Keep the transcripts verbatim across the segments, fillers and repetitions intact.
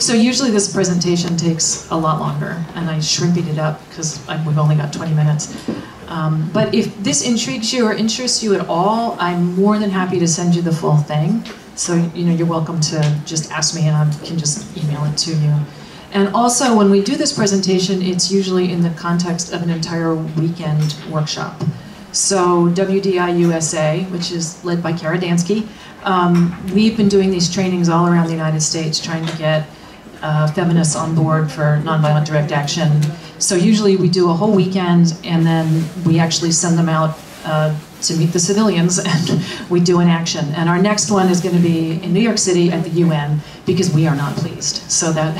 So usually this presentation takes a lot longer, and I shrimped it up because we've only got twenty minutes. Um, but if this intrigues you or interests you at all, I'm more than happy to send you the full thing. So, you know, you're welcome to just ask me and I can just email it to you. And also, when we do this presentation, it's usually in the context of an entire weekend workshop. So W D I U S A, which is led by Kara Dansky, um, we've been doing these trainings all around the United States trying to get uh, feminists on board for nonviolent direct action. So usually we do a whole weekend, and then we actually send them out uh, to meet the civilians, and we do an action. And our next one is going to be in New York City at the U N, because we are not pleased. So that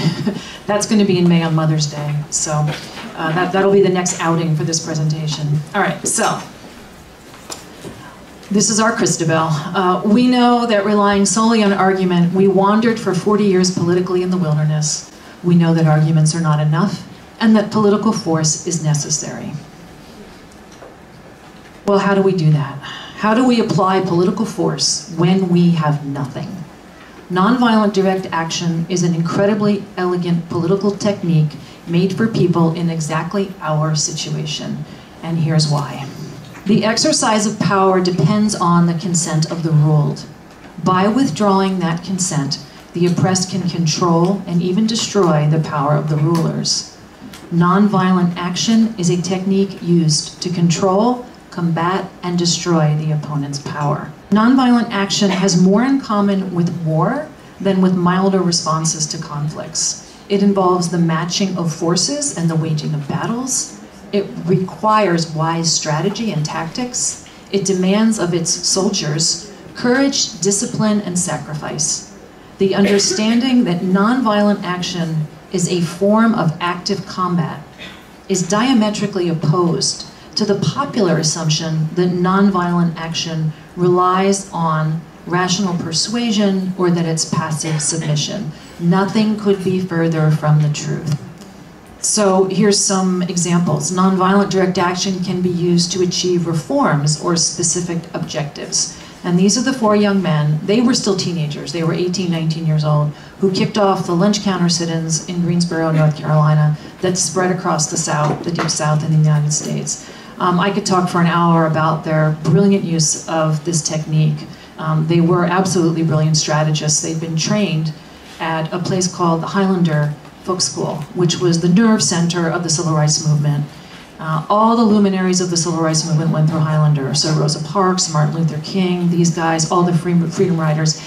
that's going to be in May on Mother's Day. So uh, that, that'll be the next outing for this presentation. All right, so this is our Christabel. Uh, we know that relying solely on argument, we wandered for forty years politically in the wilderness. We know that arguments are not enough, and that political force is necessary. Well, how do we do that? How do we apply political force when we have nothing? Nonviolent direct action is an incredibly elegant political technique made for people in exactly our situation. And here's why. The exercise of power depends on the consent of the ruled. By withdrawing that consent, the oppressed can control and even destroy the power of the rulers. Nonviolent action is a technique used to control, combat, and destroy the opponent's power. Nonviolent action has more in common with war than with milder responses to conflicts. It involves the matching of forces and the waging of battles. It requires wise strategy and tactics. It demands of its soldiers courage, discipline, and sacrifice. The understanding that nonviolent action is a form of active combat is diametrically opposed to the popular assumption that nonviolent action relies on rational persuasion or that it's passive submission. Nothing could be further from the truth. So here's some examples. Nonviolent direct action can be used to achieve reforms or specific objectives. And these are the four young men. They were still teenagers. They were eighteen, nineteen years old, who kicked off the lunch counter sit-ins in Greensboro, North Carolina, that spread across the South, the Deep South in the United States. Um, I could talk for an hour about their brilliant use of this technique. Um, they were absolutely brilliant strategists. They'd been trained at a place called the Highlander Folk School, which was the nerve center of the Civil Rights Movement. Uh, all the luminaries of the Civil Rights Movement went through Highlander. So Rosa Parks, Martin Luther King, these guys, all the freedom riders.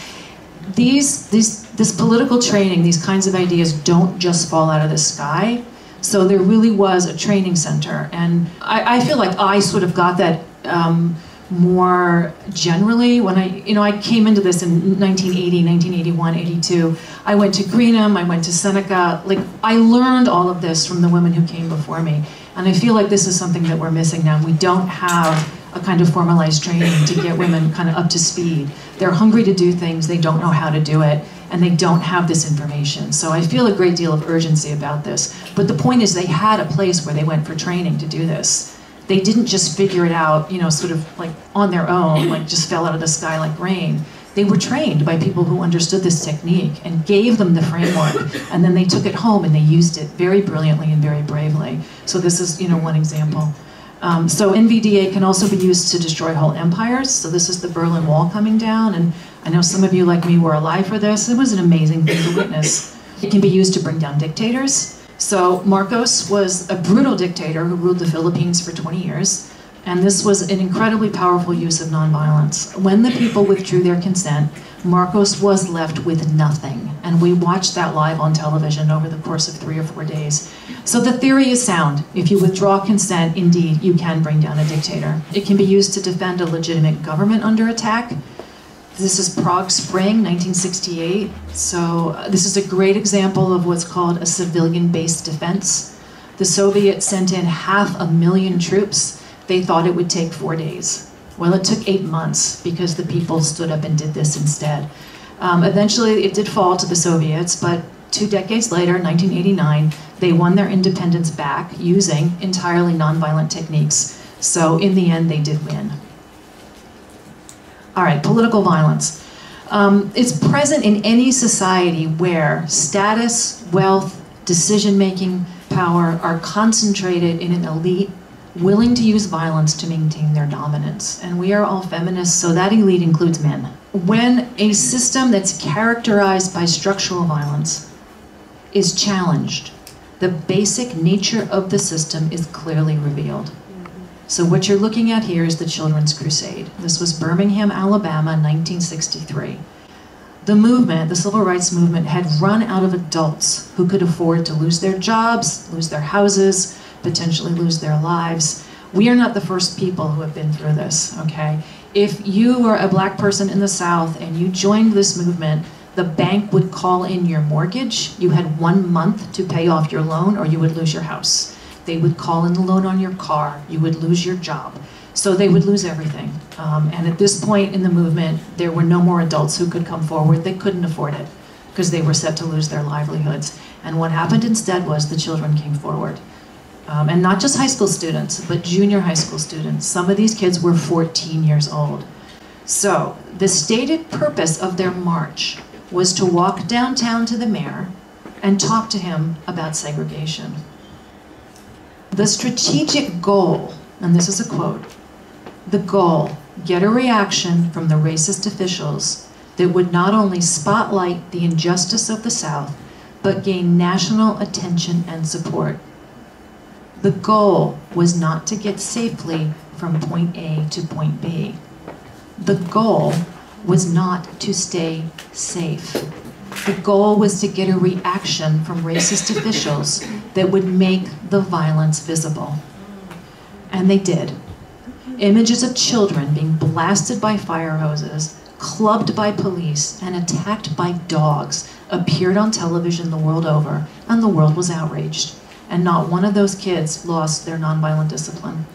These, these, this political training, these kinds of ideas don't just fall out of the sky. So there really was a training center. And I, I feel like I sort of got that um, more generally when I, you know, I came into this in nineteen eighty, nineteen eighty-one, eighty-two. I went to Greenham, I went to Seneca. Like, I learned all of this from the women who came before me. And I feel like this is something that we're missing now. We don't have a kind of formalized training to get women kind of up to speed. They're hungry to do things, they don't know how to do it, and they don't have this information. So I feel a great deal of urgency about this. But the point is, they had a place where they went for training to do this. They didn't just figure it out, you know, sort of like on their own, like just fell out of the sky like rain. They were trained by people who understood this technique and gave them the framework, and then they took it home and they used it very brilliantly and very bravely. So this is, you know, one example. Um, so N V D A can also be used to destroy whole empires. So this is the Berlin Wall coming down, and I know some of you like me were alive for this. It was an amazing thing to witness. It can be used to bring down dictators. So Marcos was a brutal dictator who ruled the Philippines for twenty years. And this was an incredibly powerful use of nonviolence. When the people withdrew their consent, Marcos was left with nothing. And we watched that live on television over the course of three or four days. So the theory is sound. If you withdraw consent, indeed, you can bring down a dictator. It can be used to defend a legitimate government under attack. This is Prague Spring, nineteen sixty-eight. So uh, this is a great example of what's called a civilian-based defense. The Soviets sent in half a million troops. They thought it would take four days. Well, it took eight months because the people stood up and did this instead. Um, eventually, it did fall to the Soviets, but two decades later, nineteen eighty-nine, they won their independence back using entirely nonviolent techniques. So in the end, they did win. All right, political violence. Um, it's present in any society where status, wealth, decision-making, power are concentrated in an elite willing to use violence to maintain their dominance. And we are all feminists, so that elite includes men. When a system that's characterized by structural violence is challenged, the basic nature of the system is clearly revealed. So what you're looking at here is the Children's Crusade. This was Birmingham, Alabama, nineteen sixty-three. The movement, the Civil Rights Movement, had run out of adults who could afford to lose their jobs, lose their houses, potentially lose their lives. We are not the first people who have been through this, okay? If you were a black person in the South and you joined this movement, the bank would call in your mortgage. You had one month to pay off your loan or you would lose your house. They would call in the loan on your car, you would lose your job. So they would lose everything. Um, and at this point in the movement, there were no more adults who could come forward. They couldn't afford it because they were set to lose their livelihoods. And what happened instead was the children came forward. Um, and not just high school students, but junior high school students. Some of these kids were fourteen years old. So the stated purpose of their march was to walk downtown to the mayor and talk to him about segregation. The strategic goal, and this is a quote, the goal, get a reaction from the racist officials that would not only spotlight the injustice of the South, but gain national attention and support. The goal was not to get safely from point A to point B. The goal was not to stay safe. The goal was to get a reaction from racist officials that would make the violence visible. And they did. Images of children being blasted by fire hoses, clubbed by police, and attacked by dogs appeared on television the world over, and the world was outraged. And not one of those kids lost their nonviolent discipline.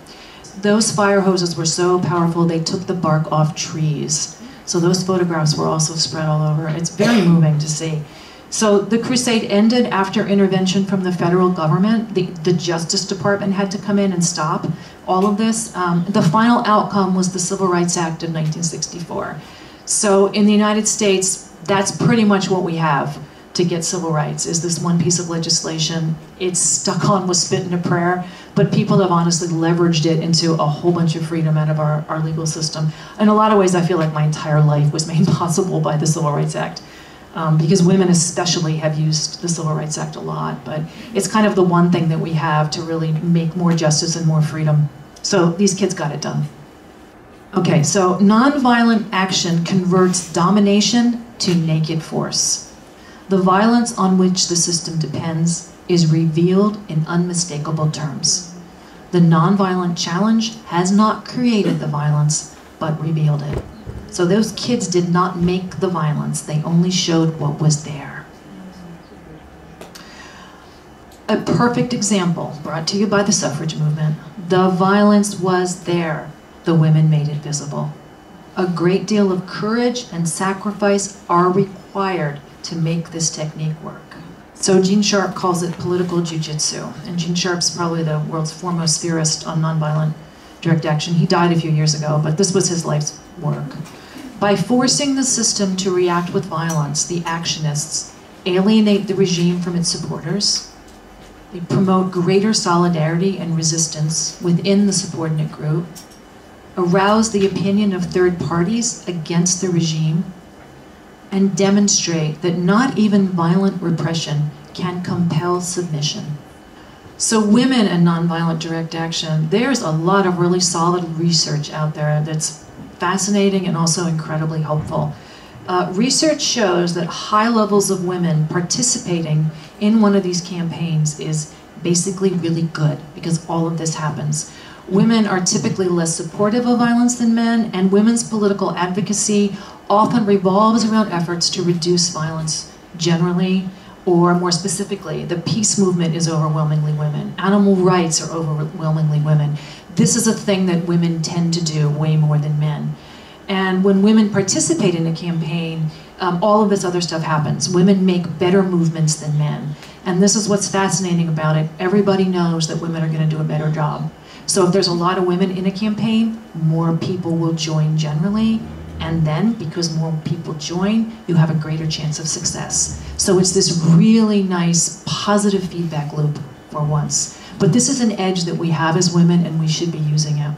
Those fire hoses were so powerful they took the bark off trees. So those photographs were also spread all over. It's very moving to see. So the crusade ended after intervention from the federal government. The, the Justice Department had to come in and stop all of this. Um, the final outcome was the Civil Rights Act of nineteen sixty-four. So in the United States, that's pretty much what we have to get civil rights, is this one piece of legislation. It's stuck on with spit and a prayer, but people have honestly leveraged it into a whole bunch of freedom out of our, our legal system. In a lot of ways, I feel like my entire life was made possible by the Civil Rights Act, um, because women especially have used the Civil Rights Act a lot, but it's kind of the one thing that we have to really make more justice and more freedom. So these kids got it done. Okay, so nonviolent action converts domination to naked force. The violence on which the system depends is revealed in unmistakable terms. The nonviolent challenge has not created the violence, but revealed it. So those kids did not make the violence, they only showed what was there. A perfect example brought to you by the suffrage movement. The violence was there, the women made it visible. A great deal of courage and sacrifice are required to make this technique work. So Gene Sharp calls it political jiu-jitsu, and Gene Sharp's probably the world's foremost theorist on nonviolent direct action. He died a few years ago, but this was his life's work. By forcing the system to react with violence, the actionists alienate the regime from its supporters, they promote greater solidarity and resistance within the subordinate group, arouse the opinion of third parties against the regime, and demonstrate that not even violent repression can compel submission. So women and nonviolent direct action, there's a lot of really solid research out there that's fascinating and also incredibly helpful. Uh, research shows that high levels of women participating in one of these campaigns is basically really good because all of this happens. Women are typically less supportive of violence than men, and women's political advocacy often revolves around efforts to reduce violence generally, or more specifically, the peace movement is overwhelmingly women. Animal rights are overwhelmingly women. This is a thing that women tend to do way more than men. And when women participate in a campaign, um, all of this other stuff happens. Women make better movements than men. And this is what's fascinating about it. Everybody knows that women are going to do a better job. So if there's a lot of women in a campaign, more people will join generally, And then, because more people join, you have a greater chance of success. So it's this really nice, positive feedback loop for once. But this is an edge that we have as women, and we should be using it.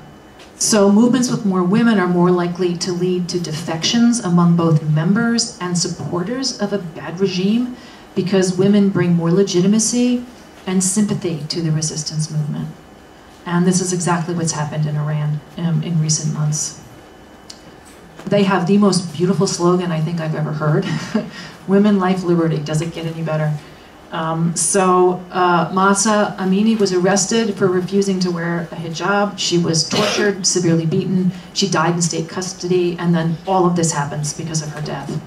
So movements with more women are more likely to lead to defections among both members and supporters of a bad regime, because women bring more legitimacy and sympathy to the resistance movement. And this is exactly what's happened in Iran um, in recent months. They have the most beautiful slogan I think I've ever heard. Women, life, liberty. Does it get any better? Um, so uh, Mahsa Amini was arrested for refusing to wear a hijab. She was tortured, severely beaten. She died in state custody, and then all of this happens because of her death.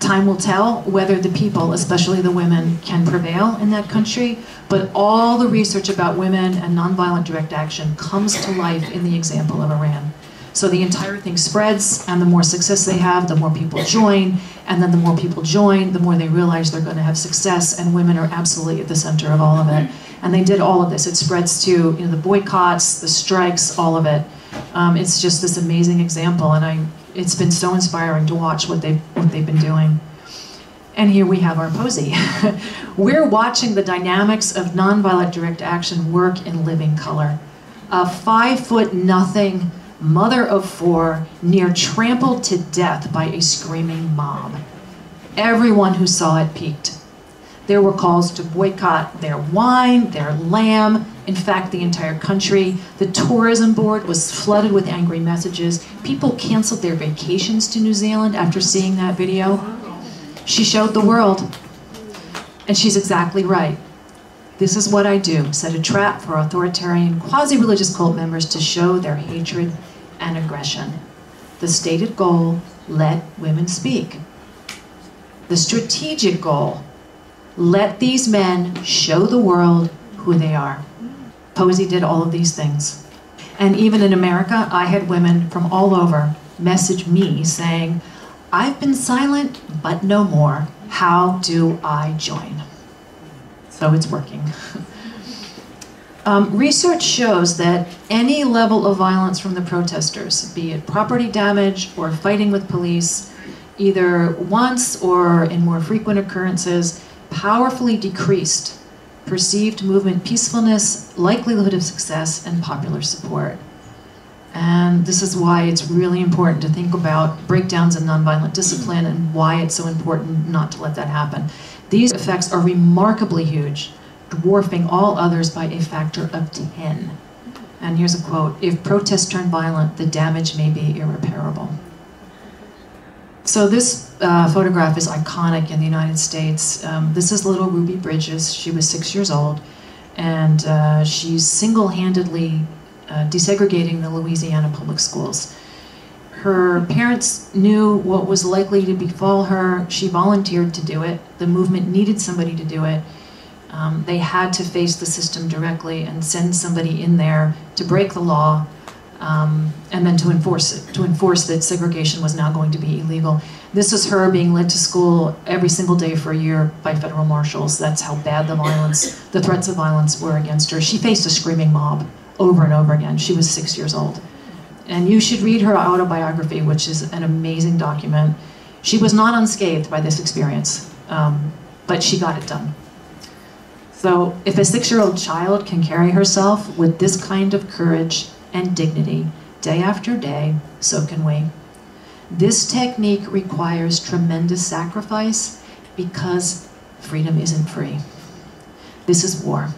Time will tell whether the people, especially the women, can prevail in that country, but all the research about women and nonviolent direct action comes to life in the example of Iran. So the entire thing spreads, and the more success they have, the more people join, and then the more people join, the more they realize they're going to have success, and women are absolutely at the center of all of it. And they did all of this. It spreads to, you know, the boycotts, the strikes, all of it. Um, it's just this amazing example, and I, it's been so inspiring to watch what they've, what they've been doing. And here we have our posy. We're watching the dynamics of nonviolent direct action work in living color. A five foot nothing, mother of four, near trampled to death by a screaming mob. Everyone who saw it peaked. There were calls to boycott their wine, their lamb, in fact the entire country. The tourism board was flooded with angry messages. People canceled their vacations to New Zealand after seeing that video. She showed the world, and she's exactly right. This is what I do, set a trap for authoritarian, quasi-religious cult members to show their hatred and aggression. The stated goal, let women speak. The strategic goal, let these men show the world who they are. Posy did all of these things. And even in America, I had women from all over message me saying, I've been silent, but no more. How do I join? So it's working. um, research shows that any level of violence from the protesters, be it property damage or fighting with police, either once or in more frequent occurrences, powerfully decreased perceived movement peacefulness, likelihood of success, and popular support. And this is why it's really important to think about breakdowns in nonviolent discipline and why it's so important not to let that happen. These effects are remarkably huge, dwarfing all others by a factor of ten. And here's a quote, if protests turn violent, the damage may be irreparable. So this uh, photograph is iconic in the United States. Um, this is little Ruby Bridges. She was six years old, and uh, she's single-handedly uh, desegregating the Louisiana public schools. Her parents knew what was likely to befall her. She volunteered to do it. The movement needed somebody to do it. Um, they had to face the system directly and send somebody in there to break the law um, and then to enforce it, to enforce that segregation was now going to be illegal. This is her being led to school every single day for a year by federal marshals. That's how bad the violence, the threats of violence were against her. She faced a screaming mob over and over again. She was six years old. And you should read her autobiography, which is an amazing document. She was not unscathed by this experience, um, but she got it done. So if a six-year-old child can carry herself with this kind of courage and dignity day after day, so can we. This technique requires tremendous sacrifice because freedom isn't free. This is war.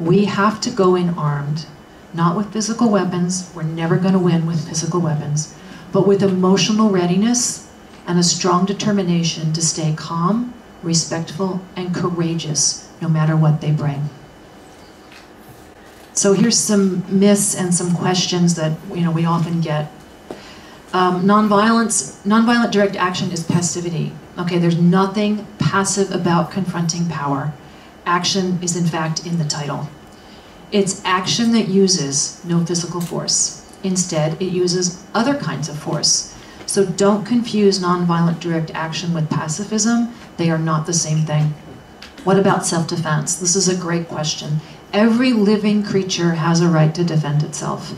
We have to go in armed. Not with physical weapons, we're never going to win with physical weapons, but with emotional readiness and a strong determination to stay calm, respectful, and courageous no matter what they bring. So here's some myths and some questions that, you know, we often get. Um, nonviolence, nonviolent direct action is passivity. Okay, there's nothing passive about confronting power. Action is in fact in the title. It's action that uses no physical force. Instead, it uses other kinds of force. So don't confuse nonviolent direct action with pacifism. They are not the same thing. What about self-defense? This is a great question. Every living creature has a right to defend itself.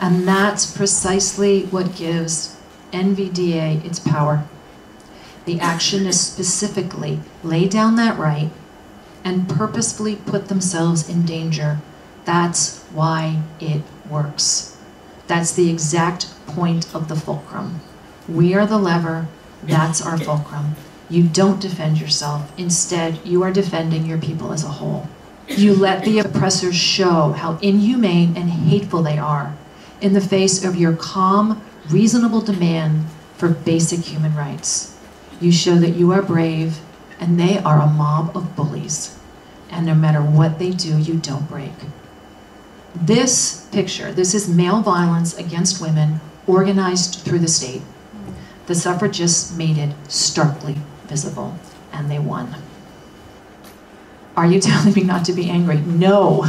And that's precisely what gives N V D A its power. The actionists specifically lay down that right and purposefully put themselves in danger. That's why it works. That's the exact point of the fulcrum. We are the lever, that's our fulcrum. You don't defend yourself. Instead, you are defending your people as a whole. You let the oppressors show how inhumane and hateful they are in the face of your calm, reasonable demand for basic human rights. You show that you are brave, and they are a mob of bullies. And no matter what they do, you don't break. This picture, this is male violence against women organized through the state. The suffragists made it starkly visible, and they won. Are you telling me not to be angry? No.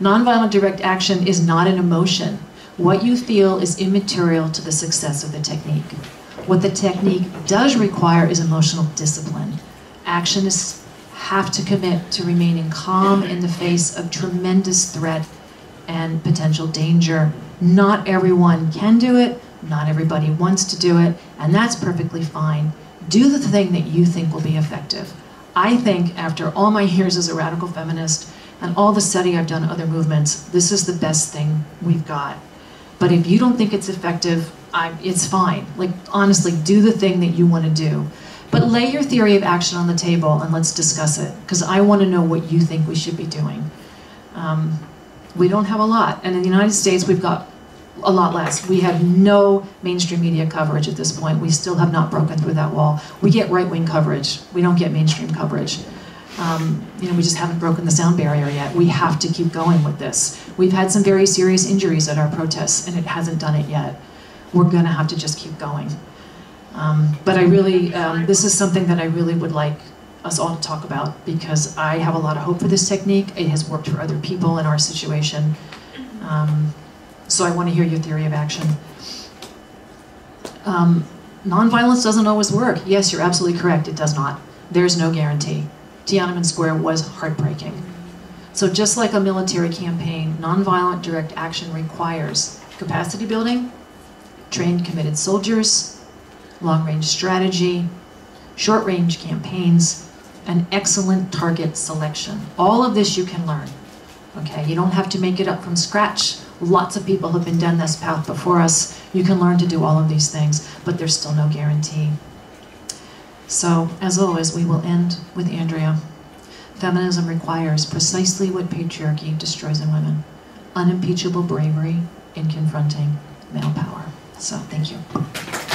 Nonviolent direct action is not an emotion. What you feel is immaterial to the success of the technique. What the technique does require is emotional discipline. Actionists have to commit to remaining calm in the face of tremendous threat and potential danger. Not everyone can do it, not everybody wants to do it, and that's perfectly fine. Do the thing that you think will be effective. I think after all my years as a radical feminist and all the study I've done other movements, this is the best thing we've got. But if you don't think it's effective, I, it's fine. Like, honestly, do the thing that you want to do. But lay your theory of action on the table and let's discuss it, because I want to know what you think we should be doing. Um, we don't have a lot, and in the United States we've got a lot less. We have no mainstream media coverage at this point. We still have not broken through that wall. We get right-wing coverage. We don't get mainstream coverage. Um, you know, we just haven't broken the sound barrier yet. We have to keep going with this. We've had some very serious injuries at our protests, and it hasn't done it yet. We're going to have to just keep going. Um, but I really, um, this is something that I really would like us all to talk about, because I have a lot of hope for this technique. It has worked for other people in our situation. Um, so I want to hear your theory of action. Um, nonviolence doesn't always work. Yes, you're absolutely correct, it does not. There's no guarantee. Tiananmen Square was heartbreaking. So just like a military campaign, nonviolent direct action requires capacity building, trained, committed soldiers, long-range strategy, short-range campaigns, and excellent target selection. All of this you can learn, okay? You don't have to make it up from scratch. Lots of people have been down this path before us. You can learn to do all of these things, but there's still no guarantee. So, as always, we will end with Andrea. Feminism requires precisely what patriarchy destroys in women: unimpeachable bravery in confronting male power. So, thank you.